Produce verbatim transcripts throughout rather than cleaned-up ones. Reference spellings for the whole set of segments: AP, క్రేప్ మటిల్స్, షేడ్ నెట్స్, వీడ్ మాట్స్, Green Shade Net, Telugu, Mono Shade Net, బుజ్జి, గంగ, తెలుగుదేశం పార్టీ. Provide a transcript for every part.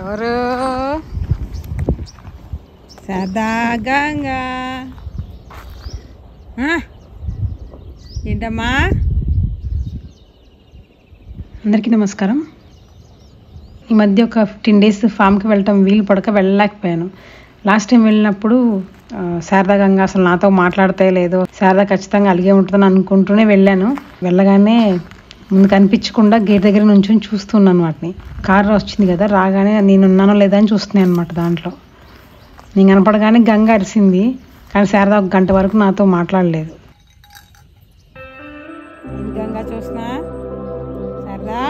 ఎవరు? సదాగంగా. ఏంటమ్మా? అందరికీ నమస్కారం. ఈ మధ్య ఒక ఫిఫ్టీన్ డేస్ ఫామ్కి వెళ్ళటం వీలు పడక వెళ్ళలేకపోయాను. లాస్ట్ టైం వెళ్ళినప్పుడు శారదా గంగా అసలు నాతో మాట్లాడితే లేదో, శారదా ఖచ్చితంగా అలిగే ఉంటుందని అనుకుంటూనే వెళ్ళాను. వెళ్ళగానే ముందు కనిపించకుండా గేట్ దగ్గర నుంచి చూస్తున్నాను వాటిని. కారు వచ్చింది కదా, రాగానే నేనున్నానో లేదా అని చూస్తున్నాను అనమాట. దాంట్లో నేను కనపడగానే గంగ అరిసింది, కానీ శారదా ఒక గంట వరకు నాతో మాట్లాడలేదు. గంగా చూస్తున్నా Sharada.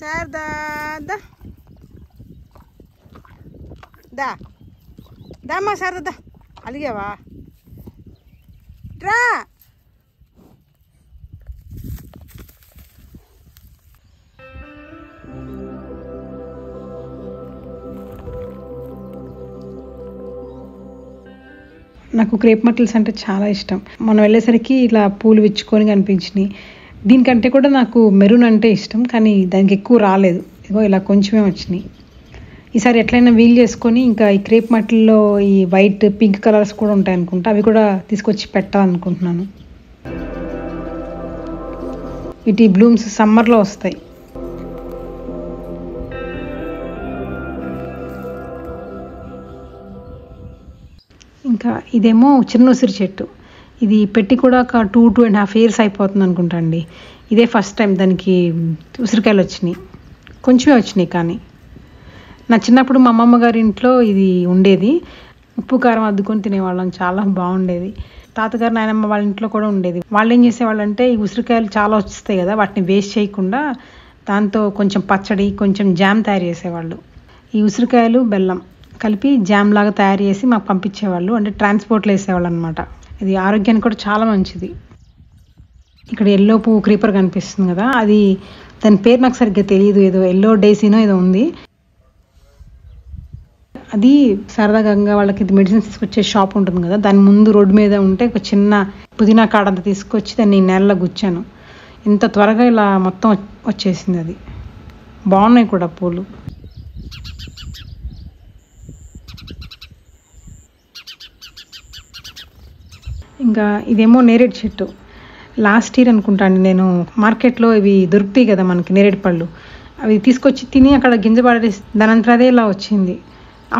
Sarda, da, da ma sarda da, alige va, tra. నాకు క్రేప్ మటిల్స్ అంటే చాలా ఇష్టం. మనం వెళ్ళేసరికి ఇలా పూలు విచ్చుకొని కనిపించినాయి. దీనికంటే కూడా నాకు మెరూన్ అంటే ఇష్టం, కానీ దానికి ఎక్కువ రాలేదు. ఇగో ఇలా కొంచెమే వచ్చినాయి. ఈసారి ఎట్లయినా వీల్ చేసుకొని ఇంకా ఈ క్రేప్ మటిల్లో ఈ వైట్ పింక్ కలర్స్ కూడా ఉంటాయి అనుకుంటా, అవి కూడా తీసుకొచ్చి పెట్టాలనుకుంటున్నాను. వీటి బ్లూమ్స్ సమ్మర్లో వస్తాయి. ఇంకా ఇదేమో చిన్న ఉసిరి చెట్టు. ఇది పెట్టి కూడా ఒక two two and half years అయిపోతుంది అనుకుంటా అండి. ఇదే ఫస్ట్ టైం దానికి ఉసిరికాయలు వచ్చినాయి, కొంచెమే వచ్చినాయి. కానీ నా చిన్నప్పుడు మా అమ్మమ్మ గారి ఇంట్లో ఇది ఉండేది. ఉప్పు కారం అద్దుకొని తినేవాళ్ళం, చాలా బాగుండేది. తాతగారు నాయనమ్మ వాళ్ళ ఇంట్లో కూడా ఉండేది. వాళ్ళు ఏం చేసేవాళ్ళు అంటే, ఈ ఉసిరికాయలు చాలా వస్తాయి కదా, వాటిని వేస్ట్ చేయకుండా దాంతో కొంచెం పచ్చడి, కొంచెం జామ్ తయారు చేసేవాళ్ళు. ఈ ఉసిరికాయలు బెల్లం కలిపి జామ్ లాగా తయారు చేసి మాకు పంపించేవాళ్ళు, అంటే ట్రాన్స్పోర్ట్లో వేసేవాళ్ళు అనమాట. ఇది ఆరోగ్యానికి కూడా చాలా మంచిది. ఇక్కడ ఎల్లో పువ్వు క్రీపర్ కనిపిస్తుంది కదా, అది దాని పేరు నాకు సరిగ్గా తెలియదు, ఏదో ఎల్లో డేసీనో ఏదో ఉంది. అది శారదా గంగా వాళ్ళకి ఇది మెడిసిన్స్ తీసుకొచ్చే షాప్ ఉంటుంది కదా, దాని ముందు రోడ్డు మీద ఉంటే ఒక చిన్న పుదీనా కాడ అంతా తీసుకొచ్చి దాన్ని నేలలో గుచ్చాను. ఇంత త్వరగా ఇలా మొత్తం వచ్చేసింది. అది బాగున్నాయి కూడా పూలు. ఇంకా ఇదేమో నేరేడు చెట్టు. లాస్ట్ ఇయర్ అనుకుంటాను నేను మార్కెట్లో ఇవి దొరుకుతాయి కదా మనకి నేరేడు పళ్ళు, అవి తీసుకొచ్చి తిని అక్కడ గింజ పడేసి దానంతా అదే ఇలా వచ్చింది.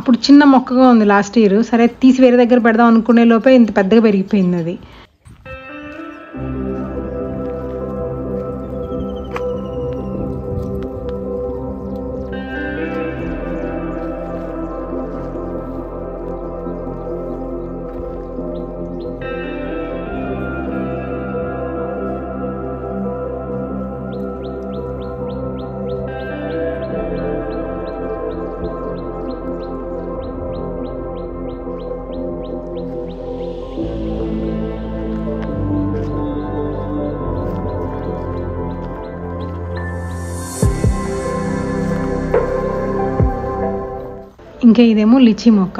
అప్పుడు చిన్న మొక్కగా ఉంది లాస్ట్ ఇయర్, సరే తీసి వేరే దగ్గర పెడదాం అనుకునే లోపే ఇంత పెద్దగా పెరిగిపోయింది. అది ఇంకా ఇదేమో లిచీ మొక్క.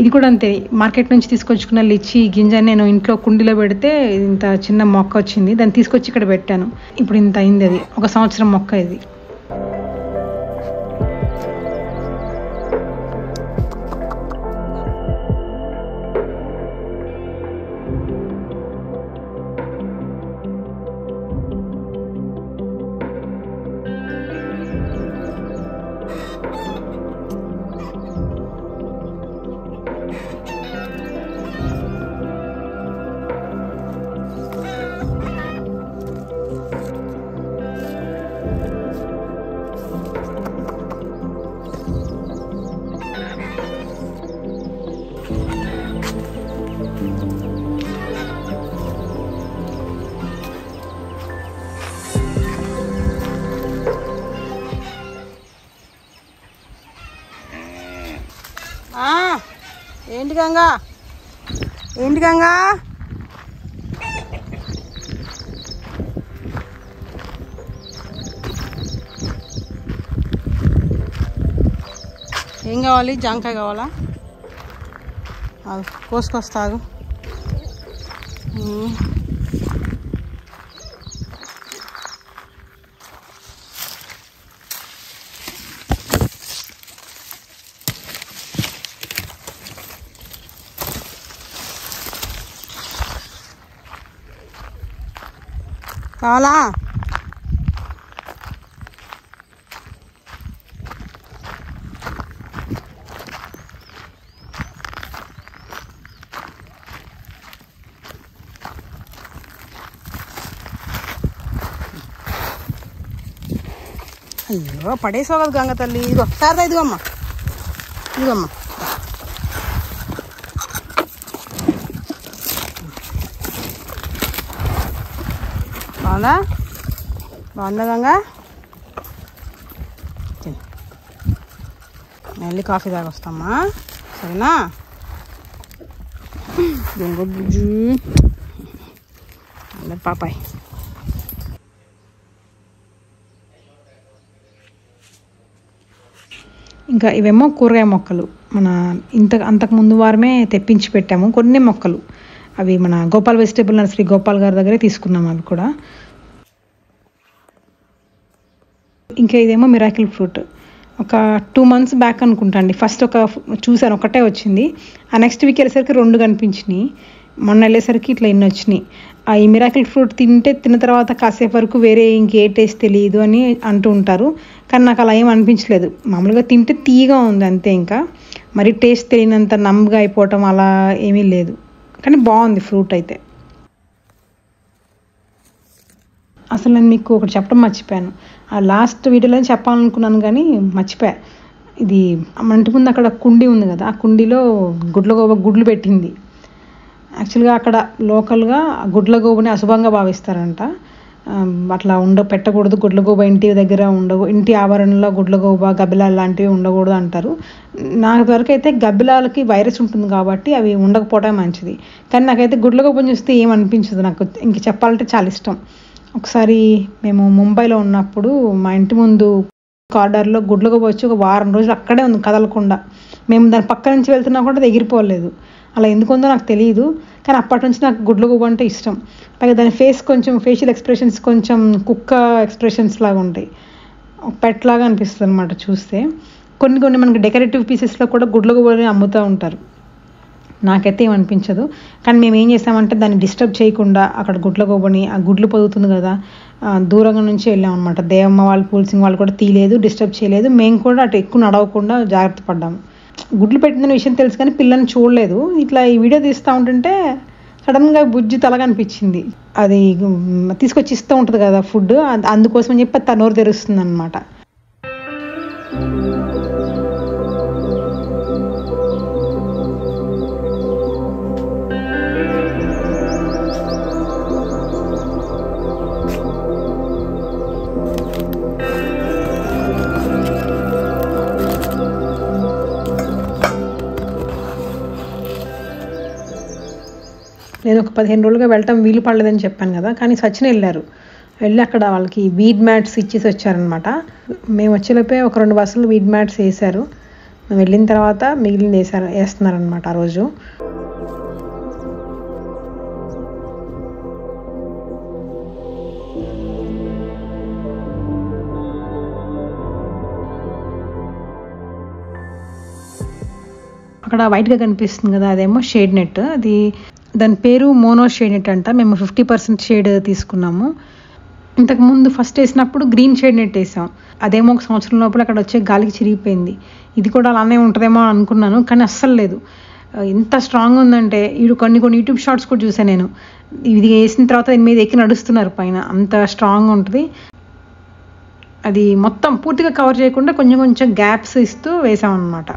ఇది కూడా అంతే, మార్కెట్ నుంచి తీసుకొచ్చుకున్న లిచీ గింజ నేను ఇంట్లో కుండీలో పెడితే ఇంత చిన్న మొక్క వచ్చింది. దాన్ని తీసుకొచ్చి ఇక్కడ పెట్టాను, ఇప్పుడు ఇంత అయింది. అది ఒక సంవత్సరం మొక్క. ఇది ఏంటి గంగా, ఏంటి గంగా? ఏం కావాలి? జాంకాయ కావాలా? కోసుకొస్తాగు. కావాలా? అయ్యో పడేసావు కదా గంగ తల్లి. ఇదిగో సారదా, ఇదిగోమ్మ ఇదిగోమ్మ బాగుందా? బాగుందా గంగ? మళ్ళీ కాఫీ దాకా వస్తామా, సరేనా? గంగ బుజ్జు అందరు పాపాయి. ఇంకా ఇవేమో కూరగాయ మొక్కలు, మన ఇంత అంతకుముందు వారమే తెప్పించి పెట్టాము. కొన్ని మొక్కలు అవి మన గోపాల్ వెజిటేబుల్ నర్సరీ గోపాల్ గారి దగ్గరే తీసుకున్నాము అవి కూడా. ఇంకా ఇదేమో మిరాకిల్ ఫ్రూట్, ఒక టూ మంత్స్ బ్యాక్ అనుకుంటా అండి. ఫస్ట్ ఒక చూసాను, ఒకటే వచ్చింది. ఆ నెక్స్ట్ వీక్ వెళ్ళేసరికి రెండు కనిపించినాయి, మొన్న వెళ్ళేసరికి ఇట్లా ఎన్ని వచ్చినాయి. ఈ మిరాకిల్ ఫ్రూట్ తింటే తిన్న తర్వాత కాసేపు వరకు వేరే ఇంకే టేస్ట్ తెలియదు అని అంటూ ఉంటారు, కానీ నాకు అలా ఏం అనిపించలేదు. మామూలుగా తింటే తీయగా ఉంది అంతే, ఇంకా మరి టేస్ట్ తెలియనంత నమ్ముగా అయిపోవటం అలా ఏమీ లేదు, కానీ బాగుంది ఫ్రూట్ అయితే. అసలు నేను మీకు ఒకటి చెప్పడం మర్చిపోయాను, ఆ లాస్ట్ వీడియోలో చెప్పాలనుకున్నాను కానీ మర్చిపోయా. ఇది మంటి ముందు అక్కడ కుండీ ఉంది కదా, ఆ కుండీలో గుడ్లగోబ గుడ్లు పెట్టింది. యాక్చువల్గా అక్కడ లోకల్గా గుడ్లగోబని అశుభంగా భావిస్తారంట, అట్లా ఉండ పెట్టకూడదు. గుడ్లగోబ ఇంటి దగ్గర ఉండకూడదు, ఇంటి ఆవరణలో గుడ్లగోబ గబ్బిలాలు లాంటివి ఉండకూడదు అంటారు. నాకు వరకు అయితే గబ్బిలాలకి వైరస్ ఉంటుంది కాబట్టి అవి ఉండకపోవటం మంచిది, కానీ నాకైతే గుడ్లగోబని చూస్తే ఏమనిపించదు. నాకు ఇంక చెప్పాలంటే చాలా ఇష్టం. ఒకసారి మేము ముంబైలో ఉన్నప్పుడు మా ఇంటి ముందు కార్డర్లో గుడ్లగోబ వచ్చి ఒక వారం రోజులు అక్కడే ఉంది కదలకుండా. మేము దాని పక్క నుంచి వెళ్తున్నా కూడా అది ఎగిరిపోలేదు, అలా ఎందుకుందో నాకు తెలియదు. కానీ అప్పటి నుంచి నాకు గుడ్లగోబ అంటే ఇష్టం. పైగా దాని ఫేస్ కొంచెం ఫేషియల్ ఎక్స్ప్రెషన్స్ కొంచెం కుక్క ఎక్స్ప్రెషన్స్ లాగా ఉంటాయి, పెట్ లాగా అనిపిస్తుంది అనమాట చూస్తే. కొన్ని కొన్ని మనకి డెకరేటివ్ పీసెస్లో కూడా గుడ్లగోబని అమ్ముతూ ఉంటారు. నాకైతే ఏమనిపించదు, కానీ మేము ఏం చేసామంటే దాన్ని డిస్టర్బ్ చేయకుండా అక్కడ గుడ్లగోబని ఆ గుడ్లు పొదుగుతుంది కదా దూరంగా నుంచి వెళ్ళాం అనమాట. దేవమ్మ వాళ్ళు పూల్సింగ్ వాళ్ళు కూడా తీయలేదు, డిస్టర్బ్ చేయలేదు. మేము కూడా అటు ఎక్కువ నడవకుండా జాగ్రత్త పడ్డాము. గుడ్లు పెట్టిందనే విషయం తెలుసు కానీ పిల్లని చూడలేదు. ఇట్లా ఈ వీడియో తీస్తూ ఉంటుంటే సడన్గా బుజ్జి తలగనిపించింది. అది తీసుకొచ్చి ఇస్తూ ఉంటుంది కదా ఫుడ్, అందుకోసం అని చెప్పి తన నోరు తెరుస్తుంది అనమాట. నేను ఒక పదిహేను రోజులుగా వెళ్ళటం వీలు పడలేదని చెప్పాను కదా, కానీ సచిన వెళ్ళారు. వెళ్ళి అక్కడ వాళ్ళకి వీడ్ మ్యాట్స్ ఇచ్చేసి వచ్చారనమాట. మేము వచ్చేలోపే ఒక రెండు బస్సులు వీడ్ మ్యాట్స్ వేసారు, మేము వెళ్ళిన తర్వాత మిగిలింది వేసారు వేస్తున్నారనమాట ఆ రోజు. అక్కడ వైట్గా కనిపిస్తుంది కదా, అదేమో షేడ్ నెట్. అది దాని పేరు మోనో షేడ్ నెట్ అంట. మేము ఫిఫ్టీ పర్సెంట్ షేడ్ తీసుకున్నాము. ఇంతకుముందు ఫస్ట్ వేసినప్పుడు గ్రీన్ షేడ్ నెట్ వేసాం, అదేమో ఒక సంవత్సరం లోపల అక్కడ వచ్చే గాలికి చిరిగిపోయింది. ఇది కూడా అలానే ఉంటుందేమో అనుకున్నాను, కానీ అస్సలు లేదు. ఎంత స్ట్రాంగ్ ఉందంటే ఇవి కొన్ని కొన్ని యూట్యూబ్ షార్ట్స్ కూడా చూసాను నేను. ఇది వేసిన తర్వాత దీని మీద ఎక్కి నడుస్తున్నారు పైన, అంత స్ట్రాంగ్ ఉంటుంది. అది మొత్తం పూర్తిగా కవర్ చేయకుండా కొంచెం కొంచెం గ్యాప్స్ ఇస్తూ వేసామన్నమాట.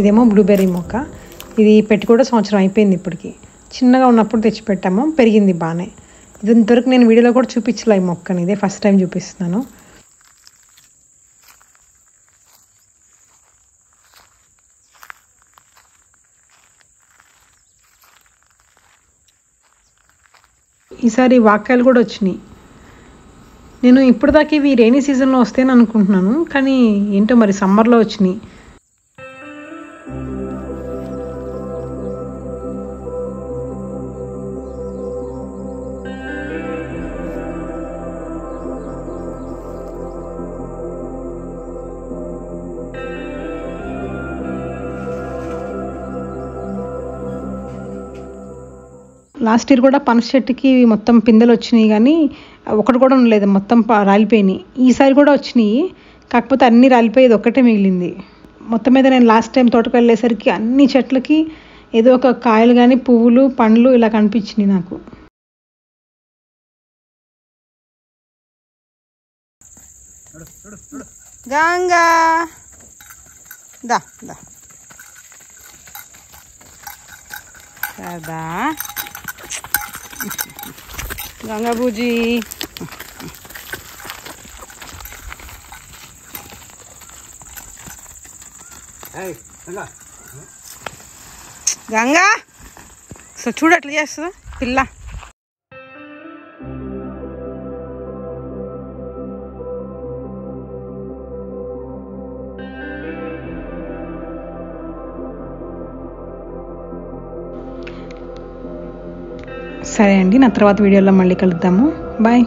ఇదేమో బ్లూబెర్రీ మొక్క, ఇది పెట్టి కూడా సంవత్సరం అయిపోయింది ఇప్పటికి. చిన్నగా ఉన్నప్పుడు తెచ్చిపెట్టాము, పెరిగింది బాగానే. ఇది ఇంతవరకు నేను వీడియోలో కూడా చూపించలే ఈ మొక్కని, ఇదే ఫస్ట్ టైం చూపిస్తున్నాను. ఈసారి వాక్యాలు కూడా వచ్చినాయి. నేను ఇప్పుడు దాకా ఇవి రైనీ సీజన్లో వస్తాయని అనుకుంటున్నాను, కానీ ఏంటో మరి సమ్మర్లో వచ్చినాయి. లాస్ట్ ఇయర్ కూడా పనస చెట్టుకి మొత్తం పిందెలు వచ్చినాయి, కానీ ఒకటి కూడా ఉండలేదు, మొత్తం రాలిపోయినాయి. ఈసారి కూడా వచ్చినాయి, కాకపోతే అన్నీ రాలిపోయేది ఒక్కటే మిగిలింది. మొత్తం మీద నేను లాస్ట్ టైం తోటకు వెళ్ళేసరికి అన్ని చెట్లకి ఏదో ఒక కాయలు కానీ పువ్వులు పండ్లు ఇలా కనిపించినాయి నాకు. గంగా దా దా కదా गंगा बूजी गंगा सो चूड़ पिल्ला సరే అండి, నా తర్వాత వీడియోలో మళ్ళీ కలుద్దాము. బాయ్.